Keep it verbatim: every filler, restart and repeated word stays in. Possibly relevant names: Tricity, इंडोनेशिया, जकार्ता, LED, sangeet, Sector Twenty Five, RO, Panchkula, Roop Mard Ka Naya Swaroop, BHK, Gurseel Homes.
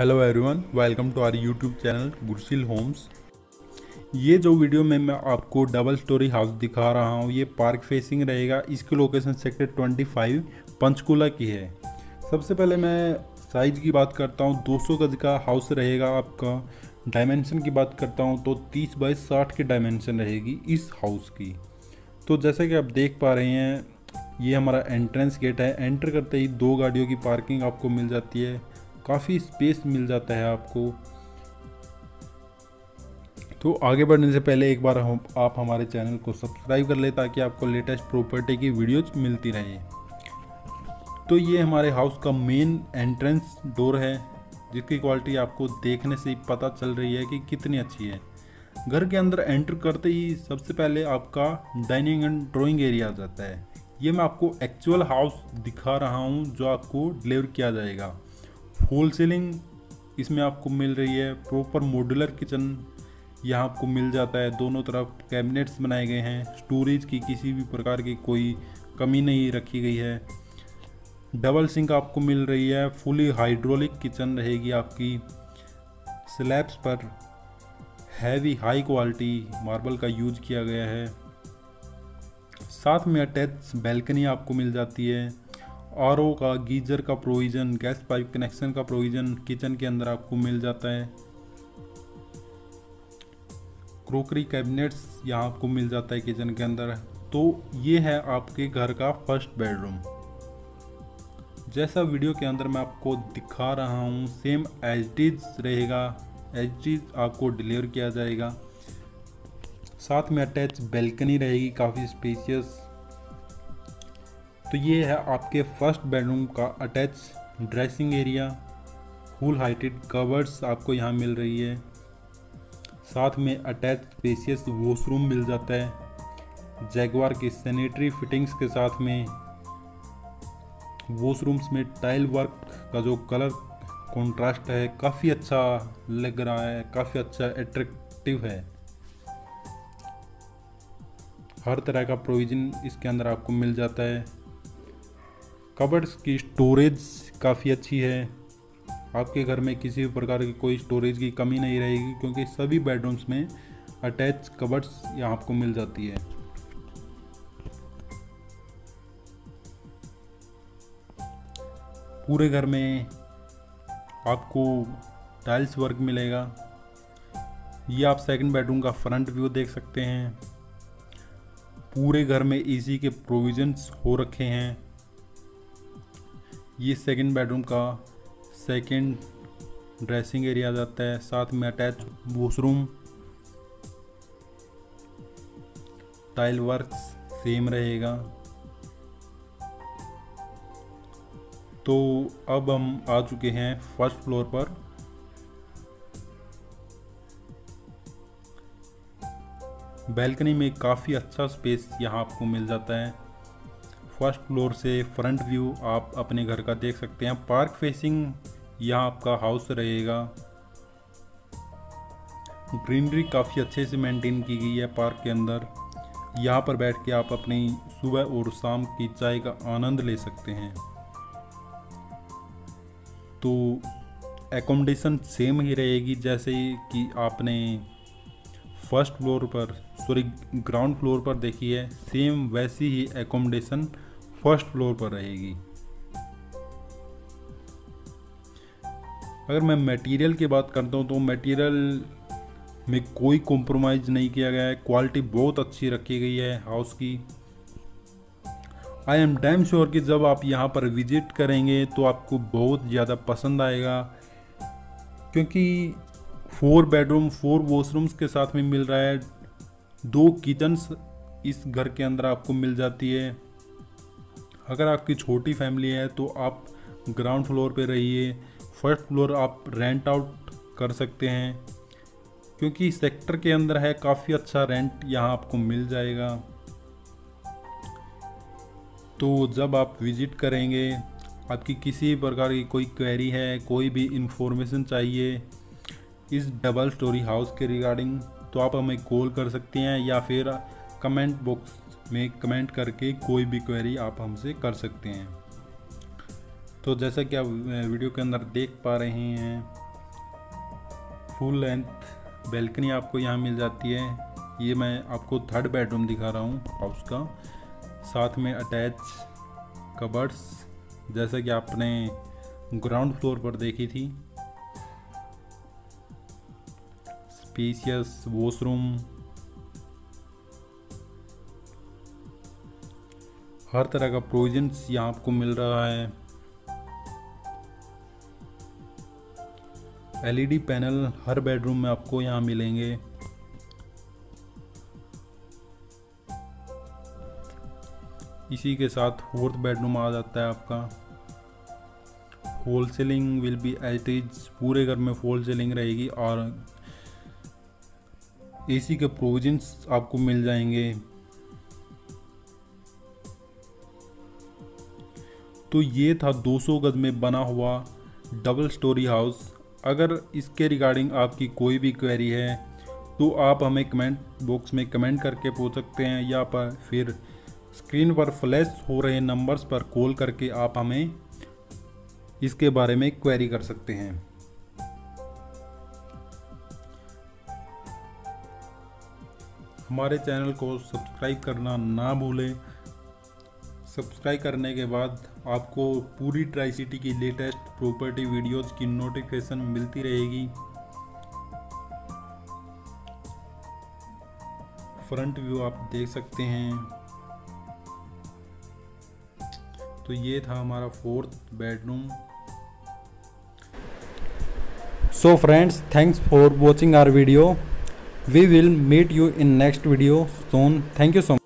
Hello everyone, welcome to our YouTube channel गुरसील Holmes. ये जो video में मैं आपको डबल स्टोरी हाउस दिखा रहा हूँ, ये पार्क फेसिंग रहेगा। इसकी location sector twenty five Panchkula की है। सबसे पहले मैं साइज़ की बात करता हूँ, दो सौ गज का हाउस रहेगा आपका। डायमेंशन की बात करता हूँ तो तीस बाई साठ की डायमेंशन रहेगी इस हाउस की। तो जैसा कि आप देख पा रहे हैं, ये हमारा एंट्रेंस गेट है। एंटर करते ही दो गाड़ियों की पार्किंग आपको मिल जाती है, काफ़ी स्पेस मिल जाता है आपको। तो आगे बढ़ने से पहले एक बार हम आप हमारे चैनल को सब्सक्राइब कर लें ताकि आपको लेटेस्ट प्रॉपर्टी की वीडियोज़ मिलती रहे। तो ये हमारे हाउस का मेन एंट्रेंस डोर है, जिसकी क्वालिटी आपको देखने से ही पता चल रही है कि कितनी अच्छी है। घर के अंदर एंटर करते ही सबसे पहले आपका डाइनिंग एंड ड्राइंग एरिया आ जाता है। ये मैं आपको एक्चुअल हाउस दिखा रहा हूँ जो आपको डिलीवर किया जाएगा। फुल सीलिंग इसमें आपको मिल रही है, प्रॉपर मॉड्यूलर किचन यहाँ आपको मिल जाता है। दोनों तरफ कैबिनेट्स बनाए गए हैं, स्टोरेज की किसी भी प्रकार की कोई कमी नहीं रखी गई है। डबल सिंक आपको मिल रही है, फुली हाइड्रोलिक किचन रहेगी आपकी। स्लैब्स पर हैवी हाई क्वालिटी मार्बल का यूज किया गया है। साथ में अटैच बैल्कनी आपको मिल जाती है। आर ओ का, गीजर का प्रोविज़न, गैस पाइप कनेक्शन का प्रोविज़न किचन के अंदर आपको मिल जाता है। क्रोकरी कैबिनेट्स यहाँ आपको मिल जाता है किचन के अंदर। तो ये है आपके घर का फर्स्ट बेडरूम। जैसा वीडियो के अंदर मैं आपको दिखा रहा हूँ, same as this, as this deliver किया जाएगा। साथ में अटैच बैल्कनी रहेगी, काफ़ी स्पेशियस। तो ये है आपके फर्स्ट बेडरूम का attach dressing area. Full heighted covers आपको यहाँ मिल रही है। साथ में अटैच स्पेशियस वॉशरूम मिल जाता है, जैगवार की सैनिटरी फिटिंग्स के साथ में। वॉशरूम्स में टाइल वर्क का जो कलर कंट्रास्ट है, काफ़ी अच्छा लग रहा है, काफ़ी अच्छा एट्रैक्टिव है। हर तरह का प्रोविज़न इसके अंदर आपको मिल जाता है। कबर्ड्स की स्टोरेज काफ़ी अच्छी है, आपके घर में किसी भी प्रकार की कोई स्टोरेज की कमी नहीं रहेगी, क्योंकि सभी बेडरूम्स में अटैच कबर्ड्स यहाँ आपको मिल जाती है। पूरे घर में आपको टाइल्स वर्क मिलेगा। ये आप सेकंड बेडरूम का फ्रंट व्यू देख सकते हैं। पूरे घर में एसी के प्रोविजंस हो रखे हैं। ये सेकंड बेडरूम का सेकंड ड्रेसिंग एरिया जाता है। साथ में attach washroom, tile work same रहेगा। तो अब हम आ चुके हैं फर्स्ट फ्लोर पर। बैल्कनी में काफ़ी अच्छा स्पेस यहाँ आपको मिल जाता है। फर्स्ट फ्लोर से फ्रंट व्यू आप अपने घर का देख सकते हैं। पार्क फेसिंग यहाँ आपका हाउस रहेगा। ग्रीनरी काफ़ी अच्छे से मेंटेन की गई है पार्क के अंदर। यहाँ पर बैठ के आप अपनी सुबह और शाम की चाय का आनंद ले सकते हैं। तो एकोमोडेशन सेम ही रहेगी जैसे कि आपने फर्स्ट फ्लोर पर सॉरी ग्राउंड फ्लोर पर देखी है, सेम वैसी ही एकोमोडेशन फर्स्ट फ्लोर पर रहेगी। अगर मैं मटेरियल की बात करता हूँ तो मटेरियल में कोई कॉम्प्रोमाइज़ नहीं किया गया है, क्वालिटी बहुत अच्छी रखी गई है हाउस की। आई एम डैम श्योर कि जब आप यहाँ पर विजिट करेंगे तो आपको बहुत ज़्यादा पसंद आएगा, क्योंकि फोर बेडरूम फोर वॉशरूम्स के साथ में मिल रहा है। दो किचन्स इस घर के अंदर आपको मिल जाती है। अगर आपकी छोटी फैमिली है तो आप ग्राउंड फ्लोर पे रहिए, फर्स्ट फ्लोर आप रेंट आउट कर सकते हैं, क्योंकि सेक्टर के अंदर है, काफ़ी अच्छा रेंट यहाँ आपको मिल जाएगा। तो जब आप विज़िट करेंगे, आपकी किसी प्रकार की कोई क्वेरी है, कोई भी इंफॉर्मेशन चाहिए इस डबल स्टोरी हाउस के रिगार्डिंग, तो आप हमें कॉल कर सकते हैं या फिर कमेंट बॉक्स में कमेंट करके कोई भी क्वेरी आप हमसे कर सकते हैं। तो जैसा कि आप वीडियो के अंदर देख पा रहे हैं, फुल लेंथ बैल्कनी आपको यहाँ मिल जाती है। ये मैं आपको थर्ड बेडरूम दिखा रहा हूँ हाउस का, साथ में अटैच कबर्ड्स जैसा कि आपने ग्राउंड फ्लोर पर देखी थी। स्पेशियस वॉशरूम, हर तरह का प्रोविजंस यहाँ आपको मिल रहा है। एलईडी पैनल हर बेडरूम में आपको यहाँ मिलेंगे। इसी के साथ फोर्थ बेडरूम आ जाता है आपका। फॉल सीलिंग विल बी एल्टेज, पूरे घर में फॉल सीलिंग रहेगी और एसी के प्रोविजंस आपको मिल जाएंगे। तो ये था दो सौ गज में बना हुआ डबल स्टोरी हाउस। अगर इसके रिगार्डिंग आपकी कोई भी क्वेरी है तो आप हमें कमेंट बॉक्स में कमेंट करके पूछ सकते हैं, या पर फिर स्क्रीन पर फ्लैश हो रहे नंबर्स पर कॉल करके आप हमें इसके बारे में क्वेरी कर सकते हैं। हमारे चैनल को सब्सक्राइब करना ना भूलें। सब्सक्राइब करने के बाद आपको पूरी ट्राइसिटी की लेटेस्ट प्रॉपर्टी वीडियोज़ की नोटिफिकेशन मिलती रहेगी। फ्रंट व्यू आप देख सकते हैं। तो ये था हमारा fourth bedroom. So friends, thanks for watching our video. We will meet you in next video soon. Thank you so much.